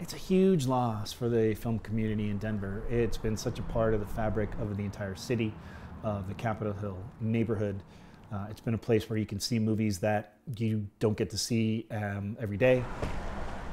It's a huge loss for the film community in Denver. It's been such a part of the fabric of the entire city, of the Capitol Hill neighborhood. It's been a place where you can see movies that you don't get to see every day.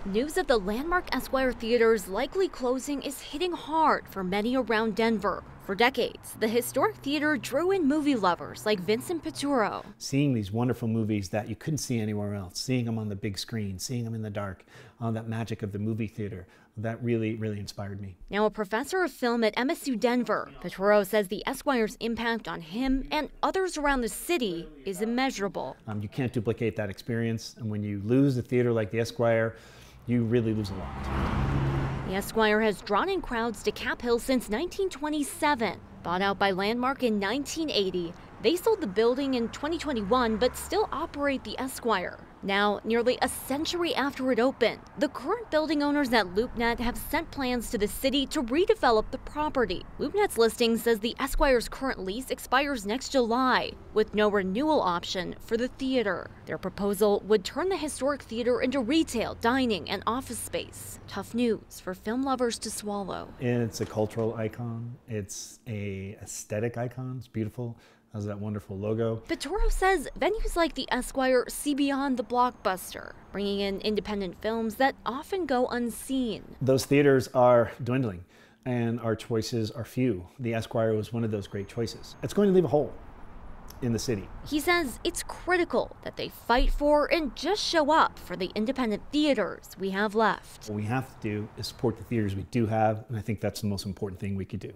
News of the Landmark Esquire Theater's likely closing is hitting hard for many around Denver. For decades, the historic theater drew in movie lovers like Vincent Piturro. Seeing these wonderful movies that you couldn't see anywhere else, seeing them on the big screen, seeing them in the dark, that magic of the movie theater, that really, really inspired me. Now a professor of film at MSU Denver, Piturro says the Esquire's impact on him and others around the city is immeasurable. You can't duplicate that experience, and when you lose a theater like the Esquire, you really lose a lot. The Esquire has drawn in crowds to Cap Hill since 1927. Bought out by Landmark in 1980, they sold the building in 2021 but still operate the Esquire. Now, nearly a century after it opened, the current building owners at LoopNet have sent plans to the city to redevelop the property. LoopNet's listing says the Esquire's current lease expires next July, with no renewal option for the theater. Their proposal would turn the historic theater into retail, dining, and office space. Tough news for film lovers to swallow. It's a cultural icon. It's an aesthetic icon. It's beautiful. Has that wonderful logo. Piturro says venues like the Esquire see beyond the blockbuster, bringing in independent films that often go unseen. Those theaters are dwindling, and our choices are few. The Esquire was one of those great choices. It's going to leave a hole in the city. He says it's critical that they fight for and just show up for the independent theaters we have left. What we have to do is support the theaters we do have, and I think that's the most important thing we could do.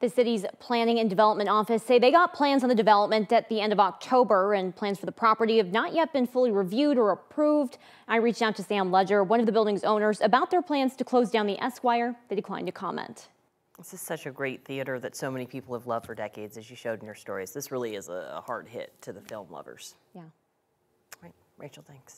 The city's Planning and Development Office say they got plans on the development at the end of October, and plans for the property have not yet been fully reviewed or approved. I reached out to Sam Ledger, one of the building's owners, about their plans to close down the Esquire. They declined to comment. This is such a great theater that so many people have loved for decades, as you showed in your stories. This really is a hard hit to the film lovers. Yeah. All right, Rachel, thanks.